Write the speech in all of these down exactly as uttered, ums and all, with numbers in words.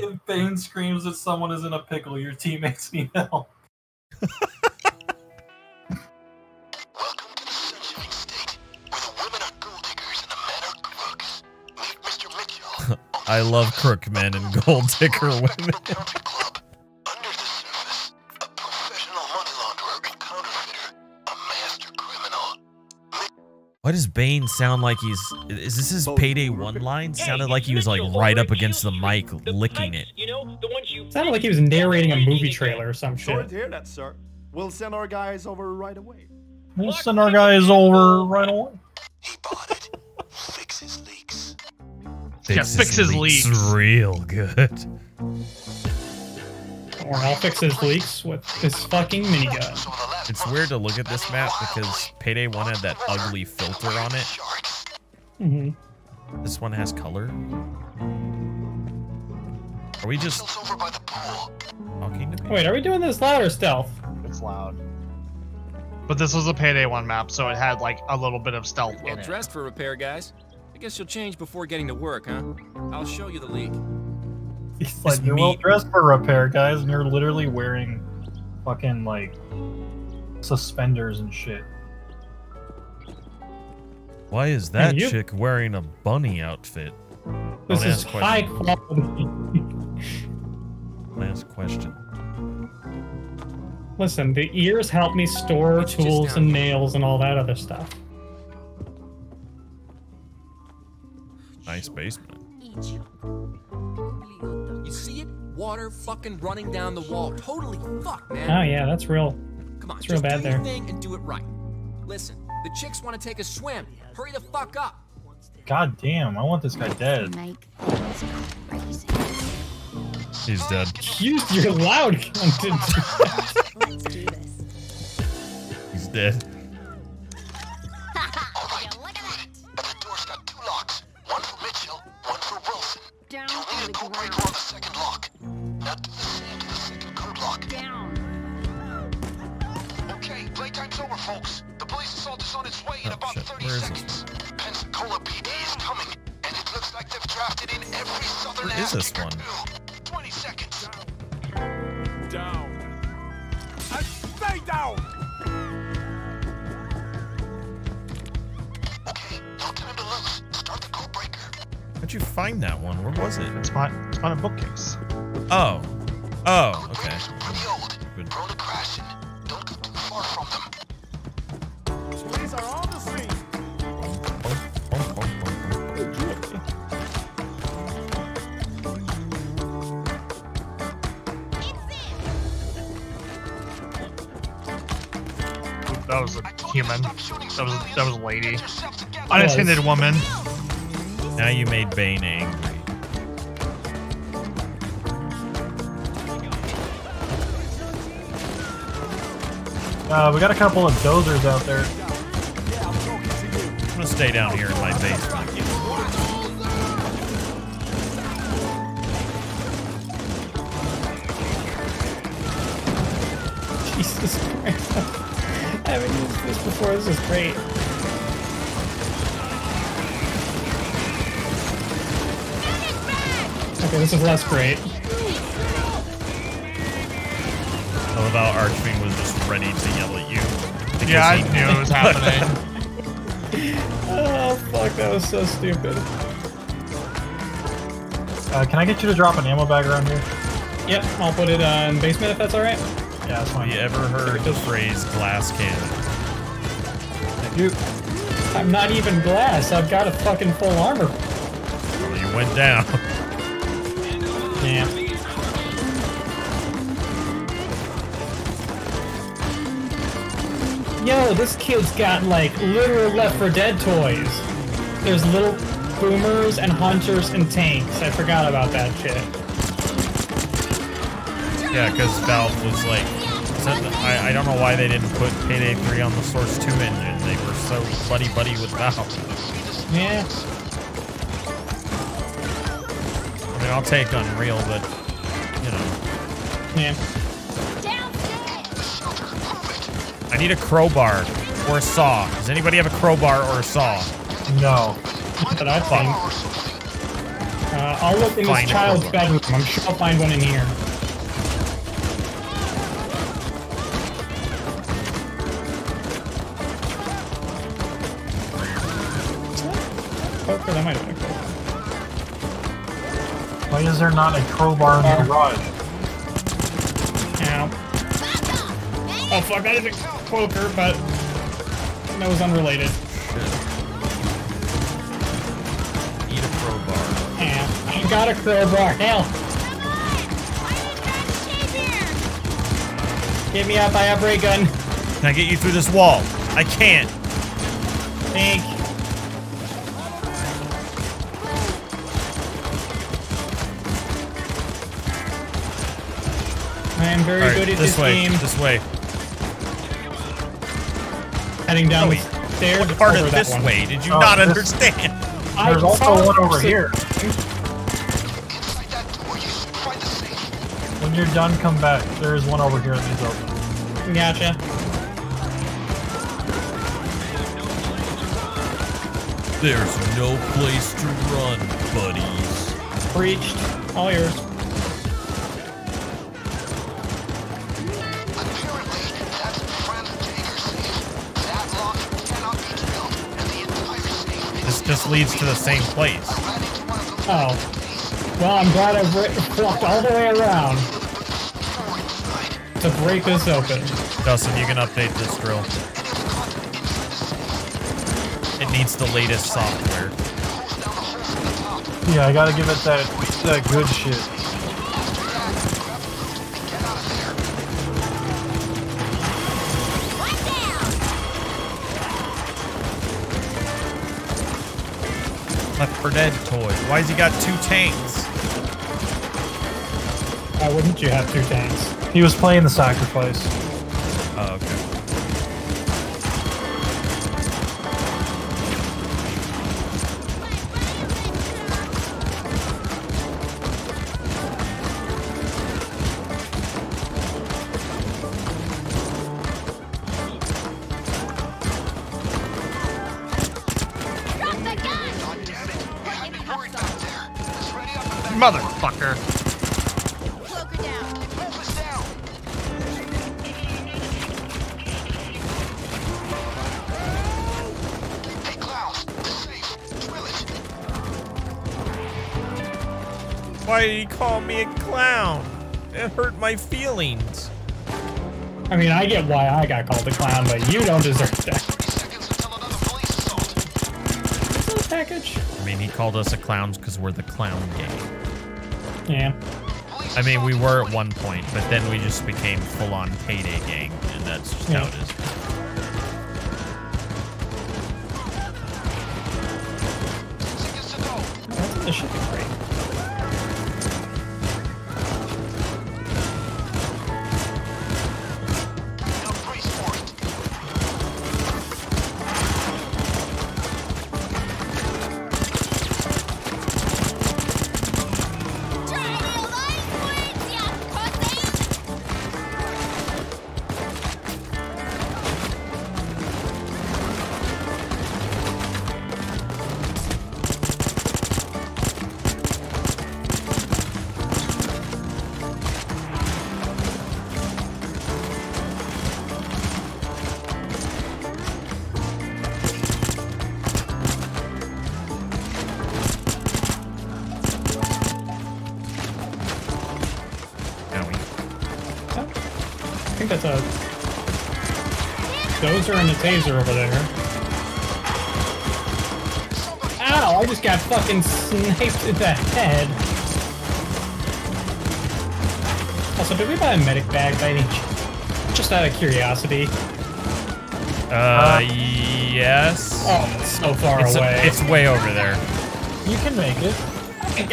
If Bane screams that someone is in a pickle, your teammates need help. Welcome to the searching state, where the women are gold diggers and the men are crooks. Meet Mister Mitchell. I love crook men and gold digger women. Why does Bane sound like he's... Is this his Payday one line? Sounded like he was like right up against the mic, licking it. Sounded like he was narrating a movie trailer or some shit. Sorry to hear that, sir. We'll send our guys over right away. We'll send our guys over right away. He bought it. Fix his leaks. Yeah, fix his leaks. Real good. Or I'll fix his leaks with this fucking minigun. It's weird to look at this map because Payday one had that ugly filter on it. Mm-hmm. This one has color. Are we just... talking to Payday? Wait, are we doing this loud or stealth? It's loud. But this was a Payday one map, so it had like a little bit of stealth in it. Well dressed for repair, guys. I guess you'll change before getting to work, huh? I'll show you the leak. It's like, you're well dressed for repair, guys, and you're literally wearing fucking, like, suspenders and shit. Why is that hey, chick wearing a bunny outfit? This Don't is ask high quality. Last question. Listen, the ears help me store it's tools and nails and all that other stuff. Nice basement. You see it? Water fucking running down the wall. Totally fucked, man. Oh yeah, that's real. Come on, it's real just bad do your there. thing and do it right. Listen, the chicks want to take a swim. Hurry the fuck up. God damn, I want this guy dead. He's dead. Use your loud content. Let's do this. He's dead. This one. Twenty seconds. Down. Down. And stay down. Okay, no time to lose. Start the code breaker. How'd you find that one? Where was it? It's on it's on a bookcase. Oh. Oh. Okay. Pretty old. Good. Prone to crashing. Don't go too far from them. These are all the same. Oh, oh, oh, oh, oh. That was a human. That was a, that was a lady. Unattended woman. Now you made Bane angry. Uh, we got a couple of dozers out there. I'm gonna stay down here in my basement. Jesus Christ. I haven't used this before, this is great. Okay, this is less great. I love how Archfiend was just ready to yell at you. Yeah, I knew it was happening. Oh, fuck, that was so stupid. Uh, can I get you to drop an ammo bag around here? Yep, I'll put it uh, in the basement if that's alright. Yeah, that's fine. Have you ever heard the phrase glass cannon? Thank you. I'm not even glass. I've got a fucking full armor. Well, you went down. Damn. Yo, this kid's got like literal Left four Dead toys. There's little boomers and hunters and tanks. I forgot about that shit. Yeah, because Valve was like, the, I, I don't know why they didn't put Payday three on the Source two engine. They were so buddy-buddy with Valve. Yeah. I mean, I'll take Unreal, but, you know. Yeah. I need a crowbar or a saw. Does anybody have a crowbar or a saw? No. But I think. Uh, I'll look in find this child's bedroom. I'm sure I'll find one in here. Okay, that might have been a crowbar. Why is there not a crowbar in the garage? Ow. Oh fuck, that is a cloaker, but that was unrelated. I got a crowbar. Hell. Come on. Get me up. I have ray gun. Can I get you through this wall? I can't. Thank you. I am very right, good at this, this way, game. This way. Heading down oh, the stairs. What part of this way did you oh, not this, understand? There's I also one over here. When you're done, come back. There is one over here that needs open. Gotcha. There's no place to run, buddies. Breached. All yours. Apparently, that's friend Taker safe. That lock cannot be drilled, and the entire safe. This just leads to the same place. Oh. Well, I'm glad I've walked all the way around to break this open. Dustin, you can update this drill. It needs the latest software. Yeah, I gotta give it that, that good shit. Left four Dead toy. Why has he got two tanks? Why wouldn't you have two tanks? He was playing the sacrifice. Oh, okay. Drop the gun! God damn it! You had me worried out there. It's ready up in the back. Motherfucker! Why did he call me a clown? It hurt my feelings. I mean, I get why I got called a clown, but you don't deserve that. thirty seconds until another police assault. That's a package. I mean, he called us a clown because we're the clown gang. Yeah. I mean, we were at one point, but then we just became full-on Payday gang, and that's just yeah. how it is. That's a dozer and a taser over there. Ow! I just got fucking sniped in the head. Also, did we buy a medic bag by any chance? Just out of curiosity. Uh, uh yes. Oh, it's so far it's away. A, it's way over there. You can make it.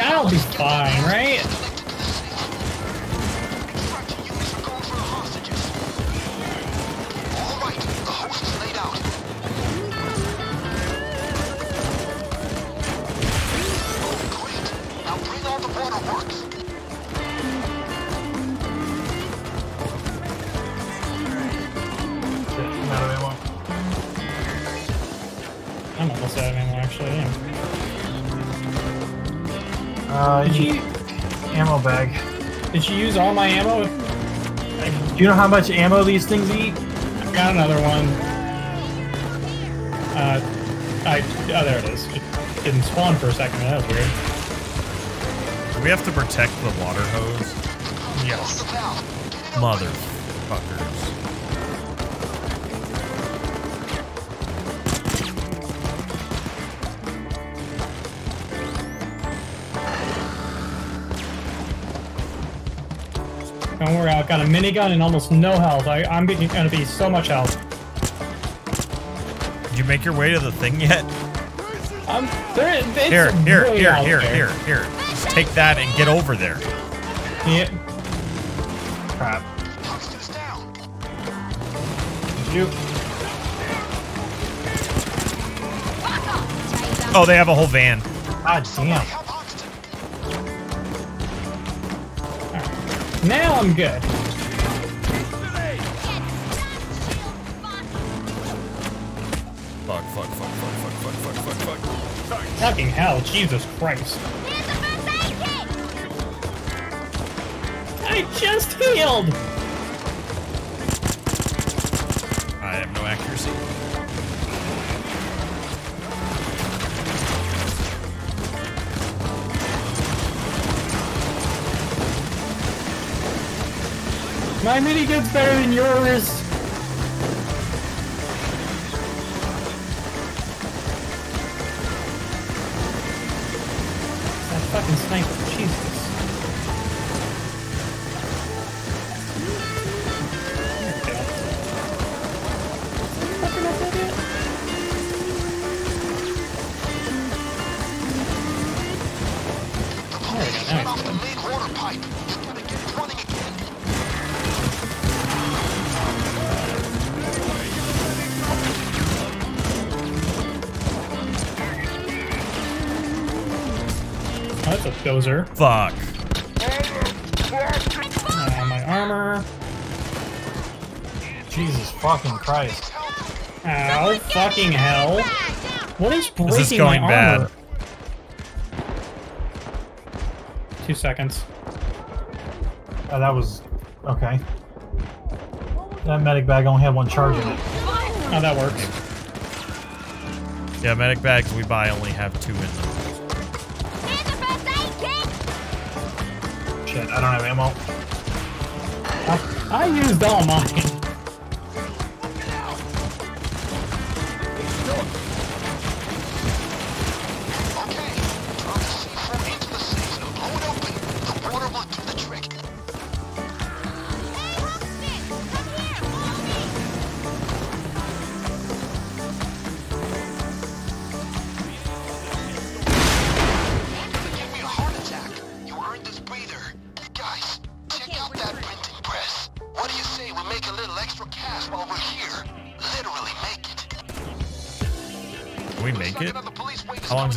I'll be fine, right? did you... Ammo bag. Did you use all my ammo? Do you know how much ammo these things eat? I've got another one. Uh, I... Oh, there it is. It didn't spawn for a second. That was weird. Do we have to protect the water hose? Yes. Motherfuckers. Don't worry, I've got a minigun and almost no health. I, I'm going to be so much health. Did you make your way to the thing yet? Um, there, it's here, here, really here, here, here, here, here. Just take that and get over there. Yeah. Crap. You. Oh, they have a whole van. God damn. Now I'm good. Fuck, fuck, fuck, fuck, fuck, fuck, fuck, fuck, fuck. Fucking hell, Jesus Christ. Here's the first aid kit! I just healed! I have no accuracy. My minigun's better than yours. That fucking sniper, Jesus. There we go. Nice. Dozer. Fuck. Uh, my armor. Jesus fucking Christ. Ow, fucking hell. What is breaking this is going my armor? Bad. Two seconds. Oh, that was... Okay. That medic bag only had one charge in it. Oh, that works. Yeah, medic bags we buy only have two in them. I don't have ammo. I, I used all mine.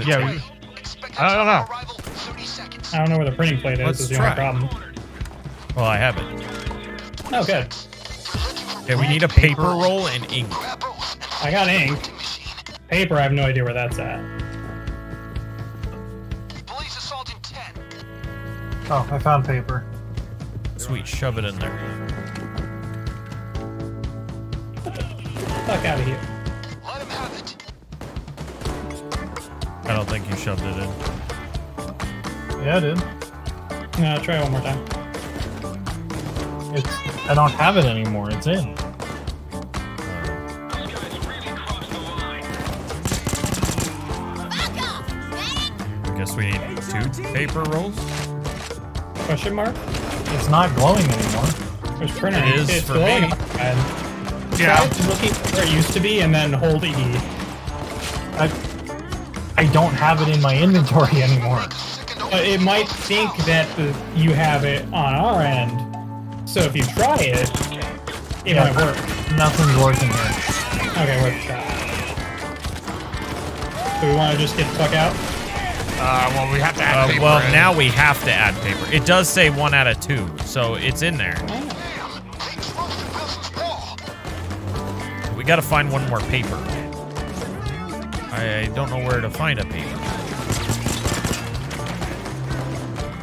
Yeah, we, I don't know. I don't know where the printing plate is. Let's is the try. Only problem. Well, I have it. Oh, good. Okay, we need a paper roll and ink. I got ink. Paper, I have no idea where that's at. Police assault intent. Oh, I found paper. Sweet, shove it in there. Get the fuck out of here. I don't think you shoved it in. Yeah, I did. No, try one more time. It's... I don't have it anymore. It's in. I guess we need two paper rolls? Question mark? It's not glowing anymore. There's printer. It is it's for glowing. Me. Yeah. Try looking where it used to be and then hold E. I... I don't have it in my inventory anymore. Uh, it might think that the, you have it on our end, so if you try it, it yeah, might work. Nothing's working here. Okay, worth a shot. Do we want to just get the fuck out? Uh, well, we have to add uh, paper. Well, in. Now we have to add paper. It does say one out of two, so it's in there. Oh. We gotta find one more paper. I don't know where to find a paper.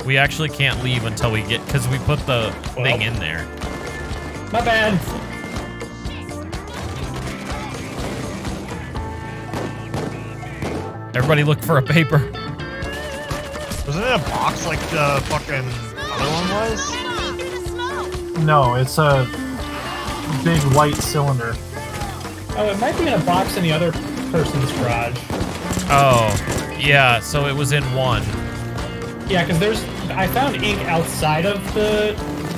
We actually can't leave until we get, because we put the well, thing in there. My bad. Everybody look for a paper. Wasn't it a box like the fucking other one was? No, it's a big white cylinder. Oh, it might be in a box in the other person's garage. Oh, yeah, so it was in one. Yeah, because there's... I found ink outside of the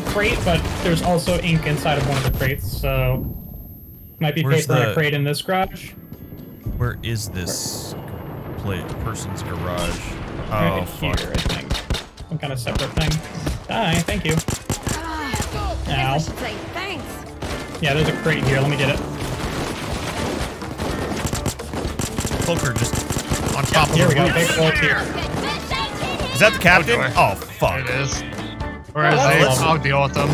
crate, but there's also ink inside of one of the crates, so... Might be paper in a crate in this garage. Where is this play, person's garage? Oh, right fuck. Here, I think. Some kind of separate thing. Die, thank you. Ah, I should say thanks. Yeah, there's a crate here. Let me get it. Poker just on top yeah, of the roof. Here we go. Big here. Is that the captain? Oh, fuck. It is. Where is he? I'll deal with him.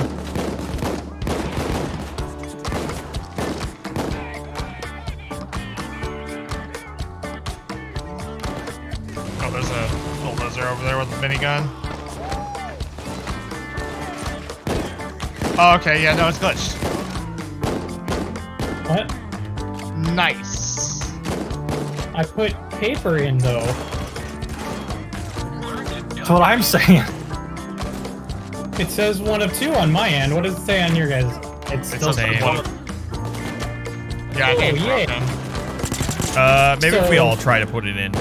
Oh, there's a bulldozer over there with a minigun. Oh, okay, yeah, no, it's glitched. What? Nice. I put paper in, though. That's what I'm saying. It says one of two on my end. What does it say on your guys? It's still it says one. Yeah, oh, I yeah. Uh, maybe so, if we all try to put it in.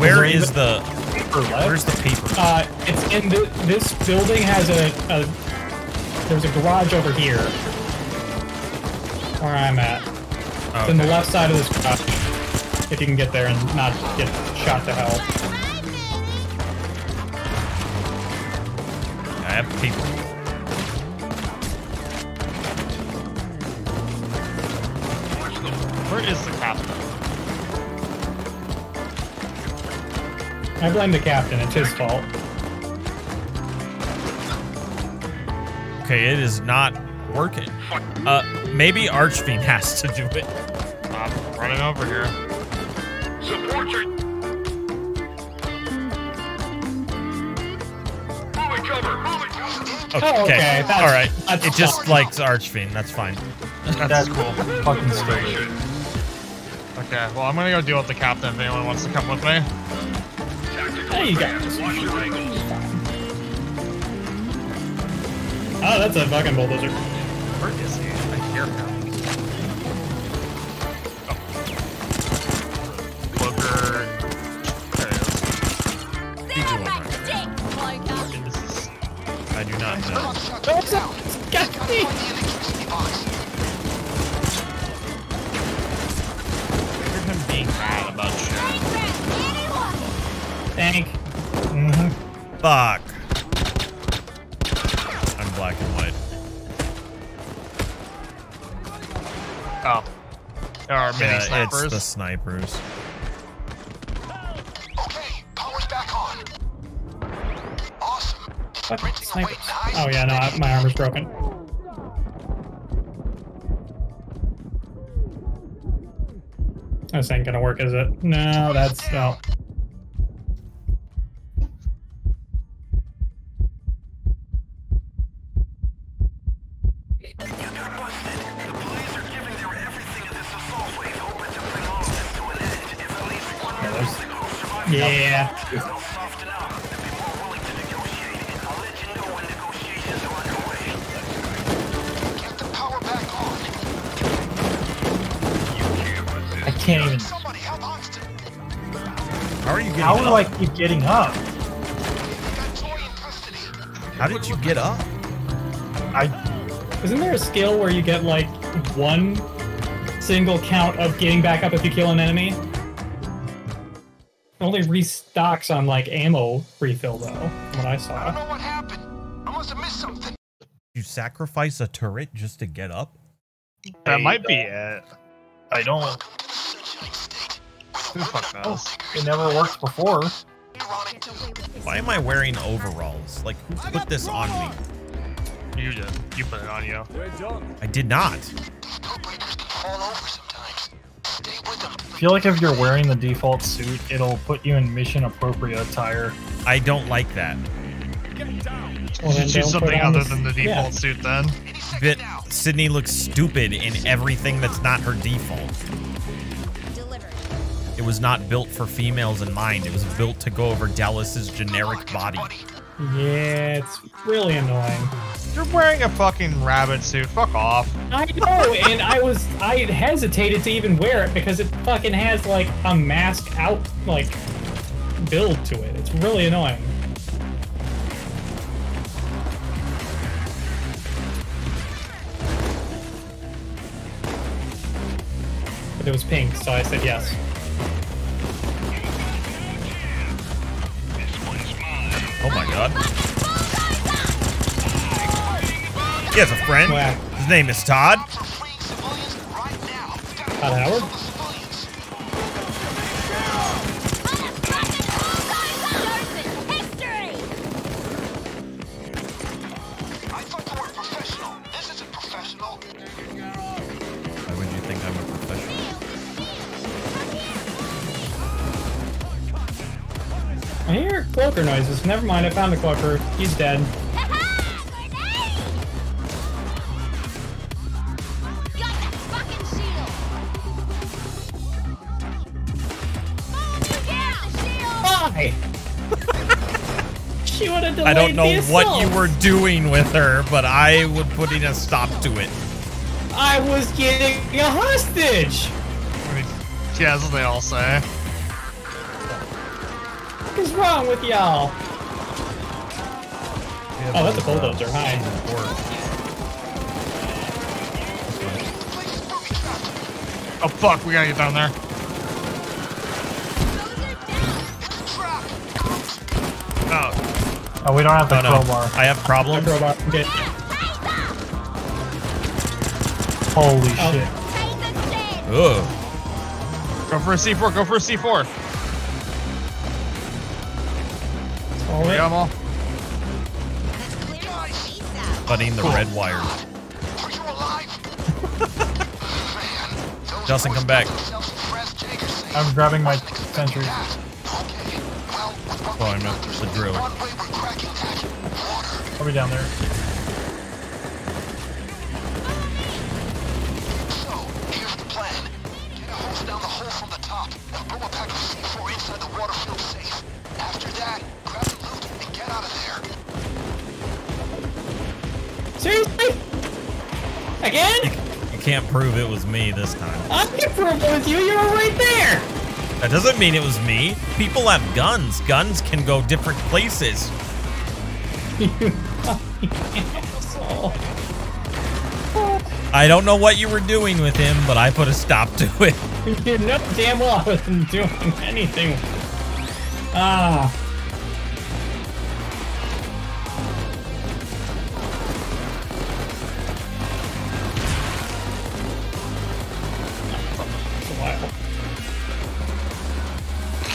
Where is, is the paper? Where's the paper? Uh, it's in the, this building has a, a there's a garage over here where I'm at. Oh, it's okay. In the left side of this garage. If you can get there and not get shot to hell. I have people. Where is the captain? I blame the captain. It's his fault. Okay, it is not working. Uh, maybe Archfiend has to do it. I'm running over here. Support your... Okay. Oh, okay. All right. That's it just likes Archfiend. That's fine. That's, that's cool. Fucking straight. Okay. Well, I'm gonna go deal with the captain if anyone wants to come with me. There you go. Oh, that's a fucking bulldozer. Where is he? I hear him. Oh. Booker. There he is. I do not know. What's up? Got me! I heard him being mad about shit. Thank. Mm-hmm. Fuck. I'm black and white. Oh. There are many yeah, snipers. It's the snipers. Snipers. Oh yeah, no, I, my armor's broken. This ain't gonna work, is it? No, that's no. Yeah. Can't even. How are you getting How up? do I keep getting up? How did you get up? I. Isn't there a skill where you get like one single count of getting back up if you kill an enemy? It only restocks on like ammo refill though. What I saw. I don't know what happened. I must have missed something. You sacrifice a turret just to get up? That I might don't. be it. I don't. Who fuck knows? It never worked before. Why am I wearing overalls? Like, who put this on me? You did. You put it on you. I did not. I feel like if you're wearing the default suit, it'll put you in mission appropriate attire. I don't like that. Well, you should choose something other than the default yeah. suit then. That Sydney looks stupid in everything that's not her default. Delivered. It was not built for females in mind. It was built to go over Dallas's generic body. Yeah, it's really annoying. You're wearing a fucking rabbit suit. Fuck off. I know, and I was I hesitated to even wear it because it fucking has like a mask out like build to it. It's really annoying. But it was pink, so I said yes. Oh my god. He has a friend. Wow. His name is Todd. Todd Howard? I thought you were professional. This isn't professional. Why would you think I'm a professional? I hear cloaker noises. Never mind, I found the cloaker. He's dead. I don't know what you were doing with her, but I was putting a stop to it. I was getting a hostage. I mean, yeah, that's what they all say. What is wrong with y'all? Yeah, oh, that's a bulldozer. Uh, Hi. Oh fuck, we gotta get down there. Oh. Oh, we don't have the crowbar. I have problems. Crowbar. Okay. Holy oh. shit. Ugh. Go for a C four. Go for a C four. Oh, we got them all. Cutting the cool. red wire. Are you alive? Justin, come back. I'm grabbing my sentry. Oh, I'm not the drill. I'll be down there. So, here's the plan. Get a hose down the hole from the top and blow a pack of C four inside the water field safe. After that, grab the loot and get out of there. Seriously? Again? You can't prove it was me this time. I can prove it was you. You were right there. That doesn't mean it was me. People have guns. Guns can go different places. You fucking asshole. I don't know what you were doing with him, but I put a stop to it. You did no damn well I wasn't doing anything. Ah.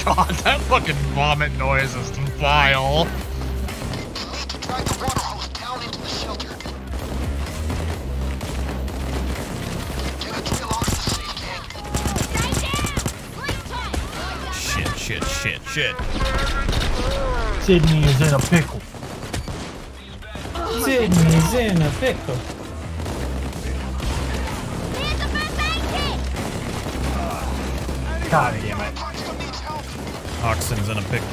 God, that fucking vomit noise is vile. You need to drive the water hose down into the shelter. Get a drill on the safe tank. Shit, shit, shit, shit. Sydney is in a pickle. Sydney is in a pickle. God damn it. Oxen's in a pickle.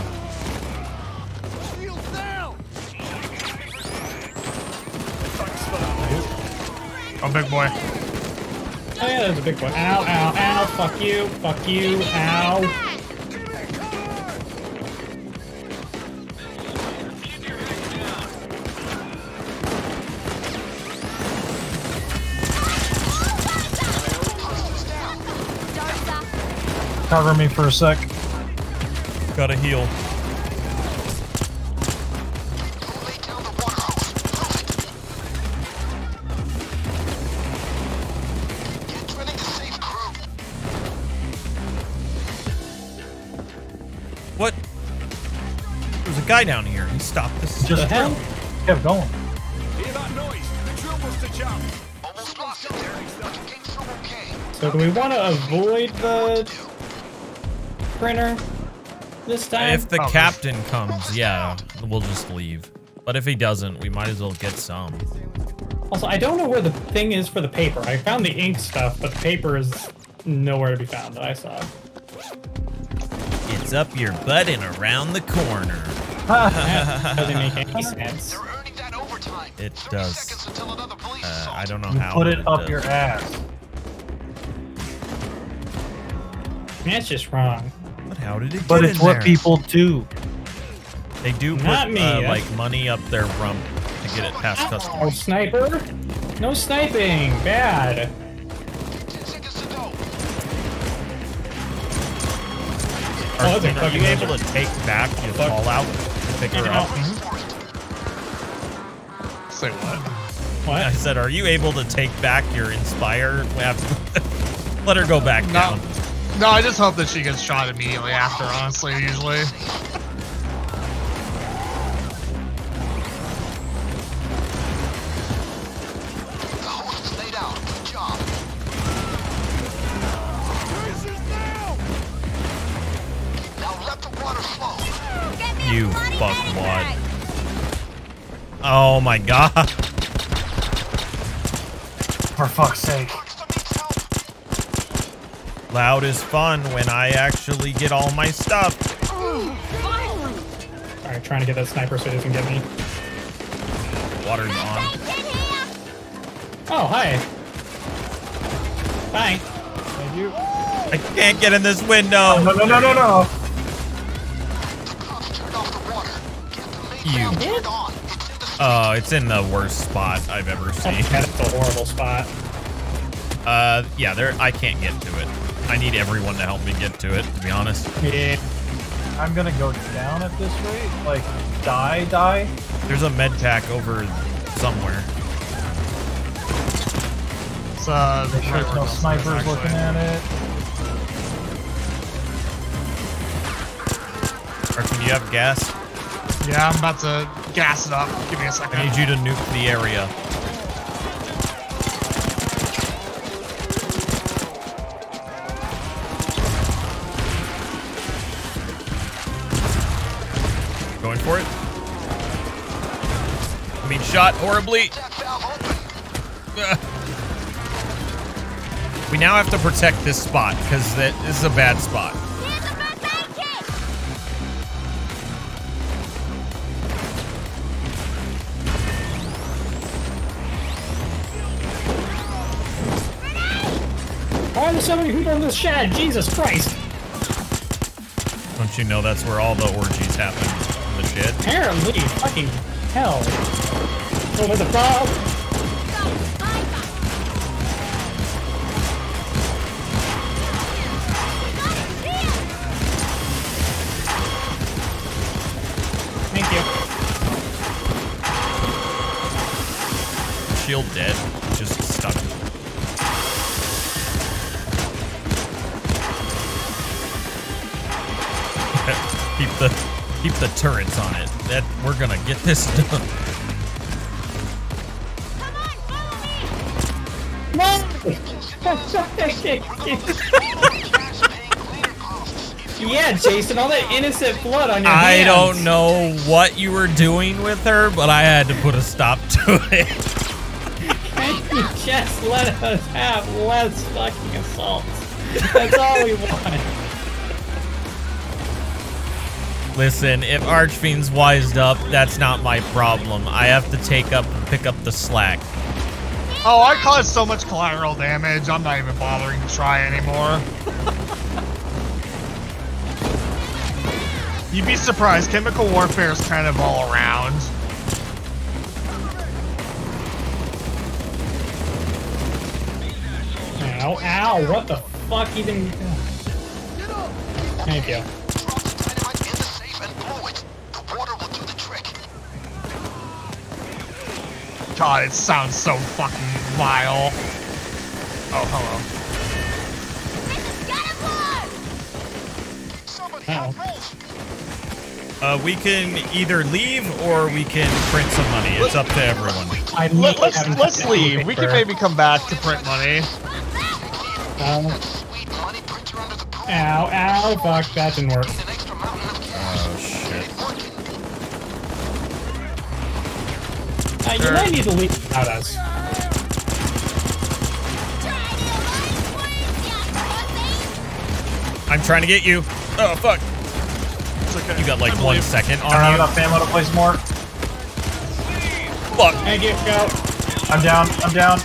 Oh, big boy. Oh, yeah, there's a big boy. Ow, ow, ow. Fuck you. Fuck you. Ow. Cover me for a sec. Gotta heal. What? There's a guy down here. He stopped. This is just hell. Kept going. Hear that noise? The drill was to jump. Almost lost it there. So do we want to avoid the printer? this time? If the oh, captain gosh. comes, yeah, we'll just leave. But if he doesn't, we might as well get some. Also, I don't know where the thing is for the paper. I found the ink stuff, but the paper is nowhere to be found that I saw. It's up your butt and around the corner. That doesn't make any sense. It does. Uh, I don't know you how. Put it, it up does. your ass. That's just wrong. But how did it? But get it's in what there? people do. They do Not put me, uh, like money up their rump to get it past customers. Oh, sniper! No sniping. Bad. Are, oh, are you able to take back your fallout and pick her up? Say what? What? I said, are you able to take back your Inspire? Let her go back no. down. No, I just hope that she gets shot immediately after, honestly, usually. You fuckwad. Oh my god. For fuck's sake. Loud is fun when I actually get all my stuff. Alright, trying to get that sniper so it doesn't get me. Water's on. Oh, hi. Hi. Thank you. I can't get in this window. No, no, no, no, no. You. Oh, it's in the worst spot I've ever seen. That's a horrible spot. Uh, yeah, there. I can't get to it. I need everyone to help me get to it, to be honest. Yeah. I'm gonna go down at this rate, like die, die. There's a med pack over somewhere. It's, uh, Make sure there's no snipers looking at it. Or can you have gas? Yeah, I'm about to gas it up. Give me a second. I need you to nuke the area. Going for it. I mean, shot horribly. We now have to protect this spot because that this is a bad spot. Somebody who done this shed, Jesus Christ! Don't you know that's where all the orgies happen? The shit. Apparently, fucking hell! Over the bomb. Thank you. Shield dead, just stuck. Keep the keep the turrets on it. That we're gonna get this done. Come on, follow me. No. Yeah, Jason, all that innocent blood on your hands. I don't know what you were doing with her, but I had to put a stop to it. Can you just let us have less fucking assaults? That's all we want. Listen, if Archfiend's wised up, that's not my problem. I have to take up and pick up the slack. Oh, I caused so much collateral damage, I'm not even bothering to try anymore. You'd be surprised. Chemical warfare is kind of all around. Ow, ow, what the fuck even... Thank you. God, it sounds so fucking vile. Oh, hello. Uh-oh. Uh, we can either leave or we can print some money. It's up to everyone. I Let, let's let's leave. We can maybe come back to print money. Um, ow, ow, fuck, that didn't work. Hey, you may need to leave out as. I'm trying to get you. Oh, fuck. Okay. You got like one second on you. I don't have enough ammo to place more. Fuck. Thank you. Go. I'm down. I'm down.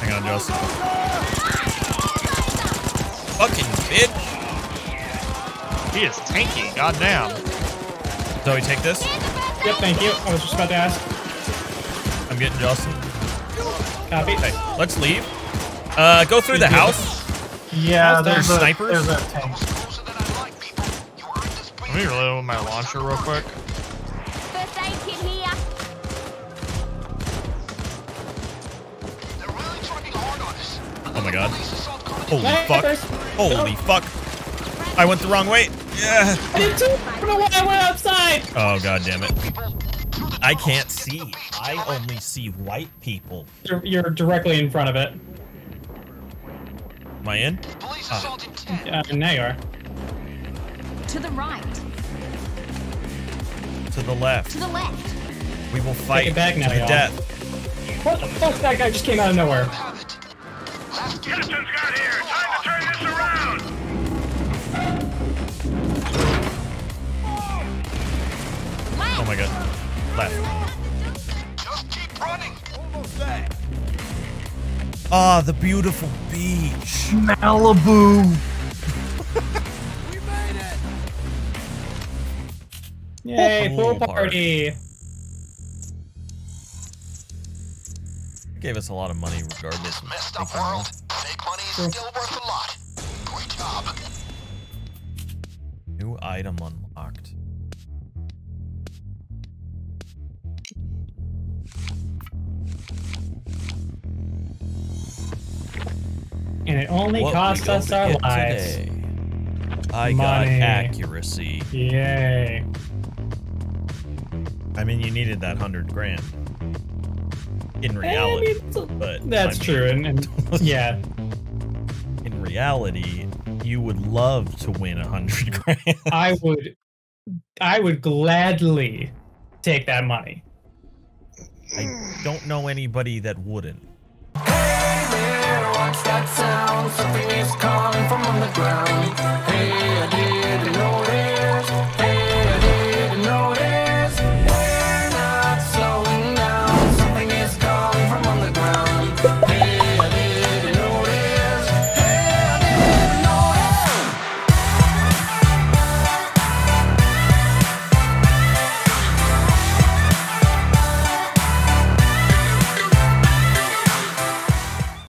Hang on, Justin. Fucking bitch. He is tanky. Goddamn. So we take this? Yep, thank you. I was just about to ask. I'm getting Justin. Copy. Okay, let's leave. Uh, go through the house. Yeah, there's, there's a, snipers. There's a tank. Let me reload my launcher real quick. Oh my god! Holy fuck! Holy fuck! I went the wrong way. Yeah. I did too. I don't know why I went outside. Oh god damn it! I can't see. I only see white people. You're, you're directly in front of it. Am I in? Oh. Uh, now you are. To the right. To the left. To the left. We will fight back to now, the death. What the fuck? That guy just came out of nowhere. Citizens got here. Time to turn this around. Left. Oh my god. Left. Just keep running. Almost there. Ah, oh, the beautiful beach. Malibu. We made it. Yay, pool party. party. Gave us a lot of money regardless. Messed up world. Fake money is still worth a lot. Great job. New item unlocked. And it only what cost us our lives. Today. I Money. got accuracy. Yay. I mean, you needed that hundred grand. In reality. I mean, but that's I mean, true. And, and yeah. In reality, you would love to win a hundred grand. I would I would gladly take that money. I don't know anybody that wouldn't. What's that sound? Something is calling from underground. Hey, I didn't notice.